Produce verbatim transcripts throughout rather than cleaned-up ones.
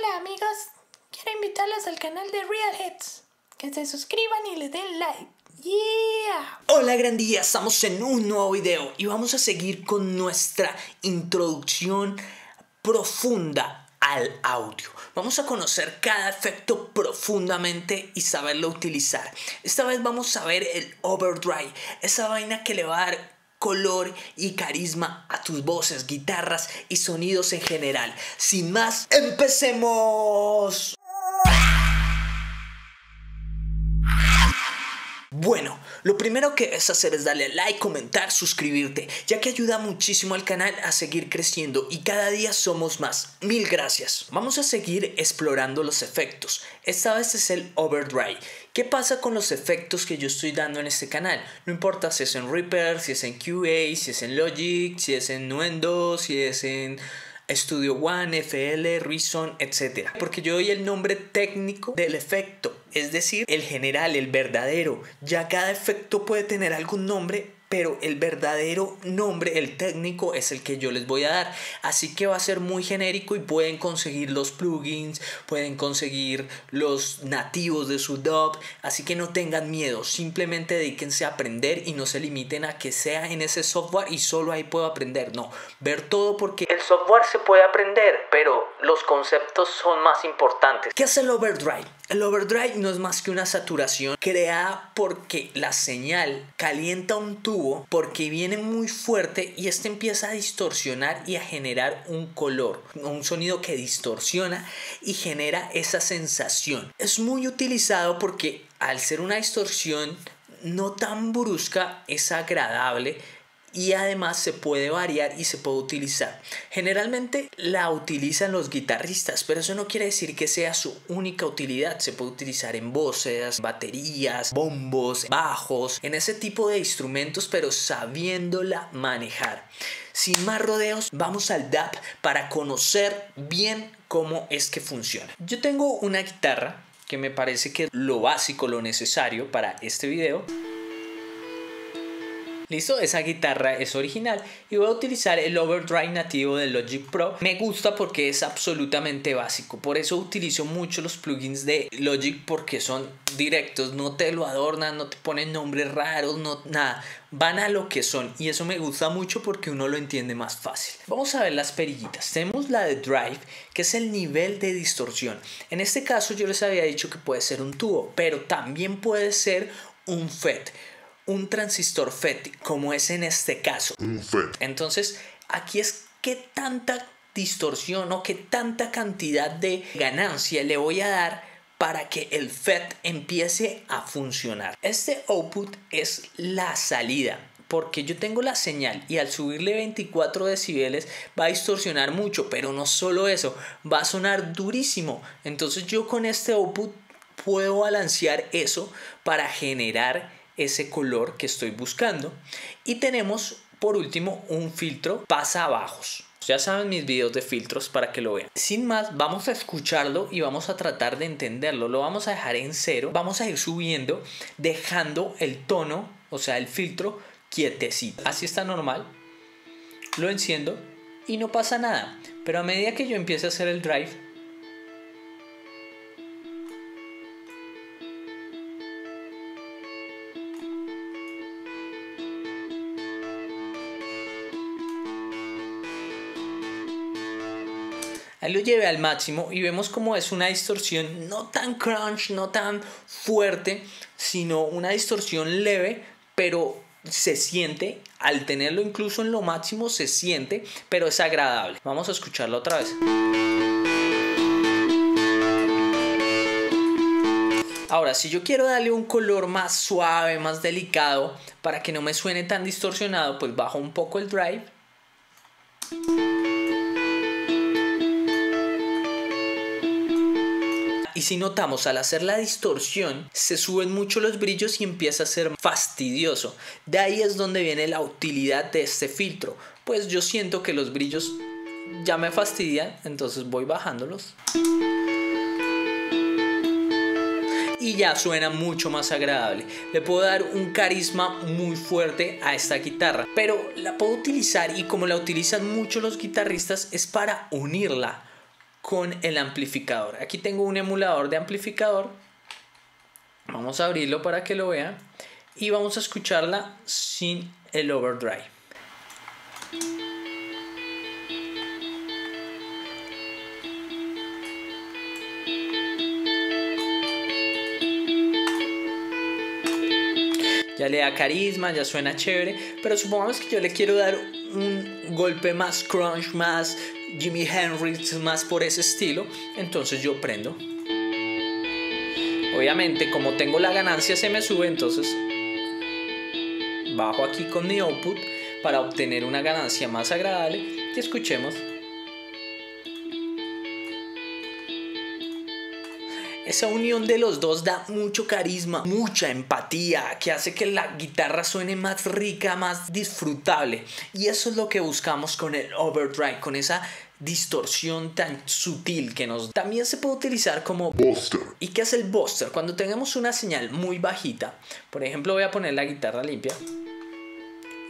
Hola amigos, quiero invitarlos al canal de Real Hits, que se suscriban y les den like. Yeah. Hola grandías, estamos en un nuevo video y vamos a seguir con nuestra introducción profunda al audio. Vamos a conocer cada efecto profundamente y saberlo utilizar. Esta vez vamos a ver el overdrive, esa vaina que le va a dar color y carisma a tus voces, guitarras y sonidos en general. Sin más, ¡empecemos! Bueno, lo primero que es hacer es darle like, comentar, suscribirte, ya que ayuda muchísimo al canal a seguir creciendo y cada día somos más. Mil gracias. Vamos a seguir explorando los efectos. Esta vez es el overdrive. ¿Qué pasa con los efectos que yo estoy dando en este canal? No importa si es en Reaper, si es en Q A, si es en Logic, si es en Nuendo, si es en Studio One, F L, Reason, etcétera. Porque yo doy el nombre técnico del efecto, es decir, el general, el verdadero. Ya cada efecto puede tener algún nombre, pero el verdadero nombre, el técnico, es el que yo les voy a dar. Así que va a ser muy genérico y pueden conseguir los plugins, pueden conseguir los nativos de su D A W. Así que no tengan miedo, simplemente dedíquense a aprender y no se limiten a que sea en ese software y solo ahí puedo aprender. No, ver todo, porque el software se puede aprender, pero los conceptos son más importantes. ¿Qué hace el overdrive? El overdrive no es más que una saturación creada porque la señal calienta un tubo porque viene muy fuerte y este empieza a distorsionar y a generar un color, un sonido que distorsiona y genera esa sensación. Es muy utilizado porque al ser una distorsión no tan brusca es agradable. Y además se puede variar y se puede utilizar. Generalmente la utilizan los guitarristas, pero eso no quiere decir que sea su única utilidad. Se puede utilizar en voces, baterías, bombos, bajos, en ese tipo de instrumentos, pero sabiéndola manejar. Sin más rodeos, vamos al D A W para conocer bien cómo es que funciona. Yo tengo una guitarra que me parece que es lo básico, lo necesario para este video. Listo, esa guitarra es original y voy a utilizar el overdrive nativo de Logic Pro. Me gusta porque es absolutamente básico, por eso utilizo mucho los plugins de Logic porque son directos, no te lo adornan, no te ponen nombres raros, no, nada. Van a lo que son y eso me gusta mucho porque uno lo entiende más fácil. Vamos a ver las perillitas. Tenemos la de drive, que es el nivel de distorsión. En este caso yo les había dicho que puede ser un tubo, pero también puede ser un F E T. Un transistor F E T, como es en este caso. Un F E T. Entonces, aquí es que tanta distorsión o que tanta cantidad de ganancia le voy a dar para que el F E T empiece a funcionar. Este output es la salida, porque yo tengo la señal y al subirle veinticuatro decibeles va a distorsionar mucho, pero no solo eso, va a sonar durísimo. Entonces yo con este output puedo balancear eso para generar ese color que estoy buscando. Y tenemos por último un filtro pasa a bajos. Ya saben mis videos de filtros para que lo vean. Sin más, vamos a escucharlo y vamos a tratar de entenderlo. Lo vamos a dejar en cero, vamos a ir subiendo dejando el tono, o sea el filtro, quietecito. Así está normal, lo enciendo y no pasa nada, pero a medida que yo empiece a hacer el drive lo llevé al máximo y vemos como es una distorsión no tan crunch, no tan fuerte, sino una distorsión leve, pero se siente, al tenerlo incluso en lo máximo se siente, pero es agradable. Vamos a escucharlo otra vez. Ahora, si yo quiero darle un color más suave, más delicado, para que no me suene tan distorsionado, pues bajo un poco el drive. Y si notamos, al hacer la distorsión, se suben mucho los brillos y empieza a ser fastidioso. De ahí es donde viene la utilidad de este filtro. Pues yo siento que los brillos ya me fastidian, entonces voy bajándolos. Y ya suena mucho más agradable. Le puedo dar un carisma muy fuerte a esta guitarra. Pero la puedo utilizar, y como la utilizan mucho los guitarristas, es para unirla. con el amplificador. Aquí tengo un emulador de amplificador. Vamos a abrirlo para que lo vean. Y vamos a escucharla sin el overdrive. Ya le da carisma, ya suena chévere. Pero supongamos que yo le quiero dar un golpe más crunch, más Jimmy Hendrix, más por ese estilo. Entonces yo prendo. Obviamente, como tengo la ganancia, se me sube, entonces bajo aquí con mi output para obtener una ganancia más agradable. Y escuchemos. Esa unión de los dos da mucho carisma, mucha empatía, que hace que la guitarra suene más rica, más disfrutable. Y eso es lo que buscamos con el overdrive, con esa distorsión tan sutil que nos da. También se puede utilizar como buster. ¿Y qué es el buster? Cuando tengamos una señal muy bajita, por ejemplo, voy a poner la guitarra limpia,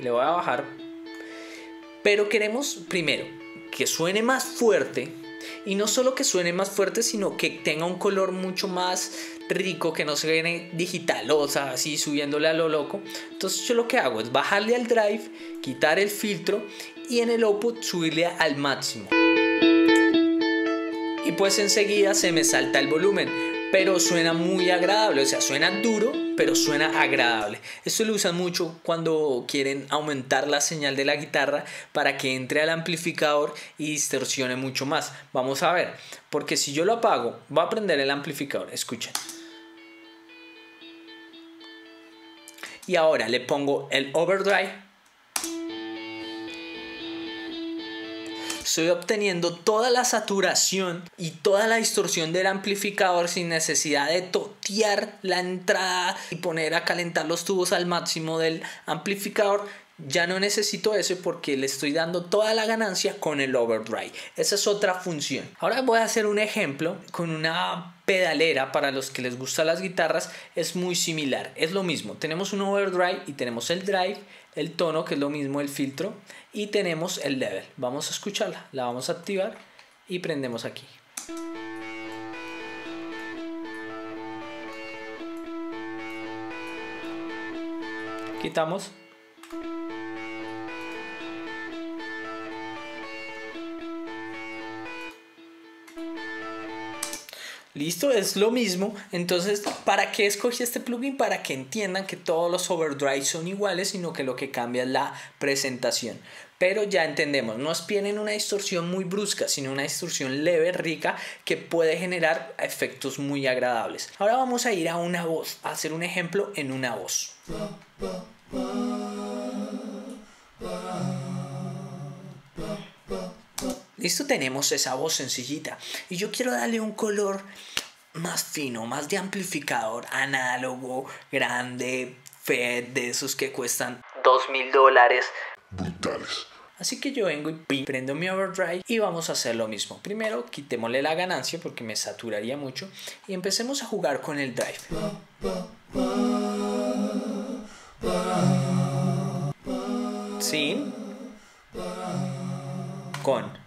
le voy a bajar, pero queremos primero que suene más fuerte, y no solo que suene más fuerte, sino que tenga un color mucho más rico, que no se viene digitalosa, así subiéndole a lo loco. Entonces yo lo que hago es bajarle al drive, quitar el filtro y en el output subirle al máximo. Y pues enseguida se me salta el volumen, pero suena muy agradable, o sea, suena duro, pero suena agradable. Esto lo usan mucho cuando quieren aumentar la señal de la guitarra para que entre al amplificador y distorsione mucho más. Vamos a ver, porque si yo lo apago, va a prender el amplificador, escuchen. Y ahora le pongo el overdrive. Estoy obteniendo toda la saturación y toda la distorsión del amplificador sin necesidad de totear la entrada y poner a calentar los tubos al máximo del amplificador. Ya no necesito eso porque le estoy dando toda la ganancia con el overdrive. Esa es otra función. Ahora voy a hacer un ejemplo con una pedalera. Para los que les gustan las guitarras es muy similar, es lo mismo. Tenemos un overdrive y tenemos el drive, el tono, que es lo mismo, el filtro, y tenemos el level. Vamos a escucharla, la vamos a activar y prendemos aquí. Quitamos. Listo, es lo mismo. Entonces, ¿para qué escogí este plugin? Para que entiendan que todos los overdrives son iguales, sino que lo que cambia es la presentación. Pero ya entendemos, no tienen una distorsión muy brusca, sino una distorsión leve, rica, que puede generar efectos muy agradables. Ahora vamos a ir a una voz, a hacer un ejemplo en una voz. Listo, tenemos esa voz sencillita y yo quiero darle un color más fino, más de amplificador, análogo, grande, F E T, de esos que cuestan dos mil dólares. Brutales. Así que yo vengo y prendo mi overdrive y vamos a hacer lo mismo. Primero quitémosle la ganancia porque me saturaría mucho y empecemos a jugar con el drive. Sí. Con.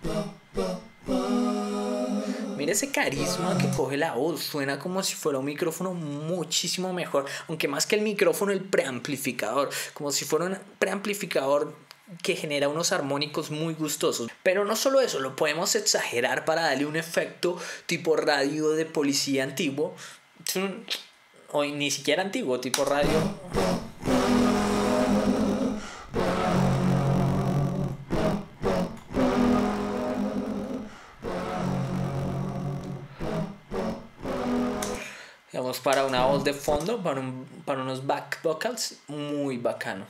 Mira ese carisma que coge la voz, suena como si fuera un micrófono muchísimo mejor, aunque más que el micrófono, el preamplificador, como si fuera un preamplificador que genera unos armónicos muy gustosos. Pero no solo eso, lo podemos exagerar para darle un efecto tipo radio de policía antiguo, o ni siquiera antiguo, tipo radio. Para una voz de fondo, para, un, para unos back vocals, muy bacano.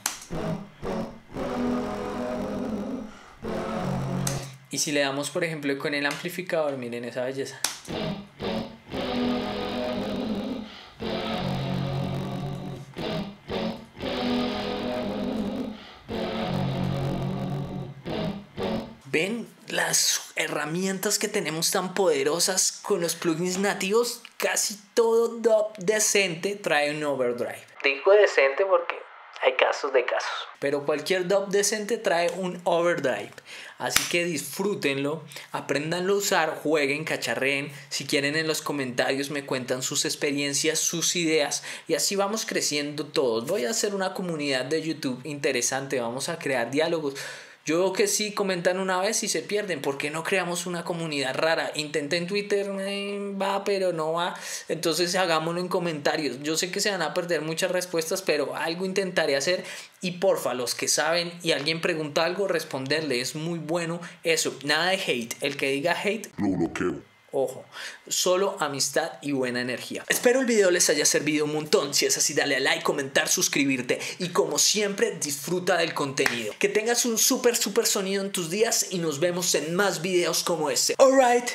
Y si le damos, por ejemplo, con el amplificador, miren esa belleza. ¿Ven las herramientas que tenemos tan poderosas con los plugins nativos? Casi todo D A W decente trae un overdrive. Digo decente porque hay casos de casos. Pero cualquier D A W decente trae un overdrive. Así que disfrútenlo, apréndanlo a usar, jueguen, cacharreen. Si quieren, en los comentarios me cuentan sus experiencias, sus ideas, y así vamos creciendo todos. Voy a hacer una comunidad de YouTube interesante, vamos a crear diálogos. Yo veo que sí comentan una vez y se pierden. ¿Por qué no creamos una comunidad rara? Intenté en Twitter, eh, va, pero no va. Entonces hagámoslo en comentarios. Yo sé que se van a perder muchas respuestas, pero algo intentaré hacer. Y porfa, los que saben y alguien pregunta algo, responderle. Es muy bueno eso. Nada de hate. El que diga hate, lo bloqueo. Ojo, solo amistad y buena energía. Espero el video les haya servido un montón. Si es así, dale a like, comentar, suscribirte. Y como siempre, disfruta del contenido. Que tengas un súper, súper sonido en tus días. Y nos vemos en más videos como este. Alright.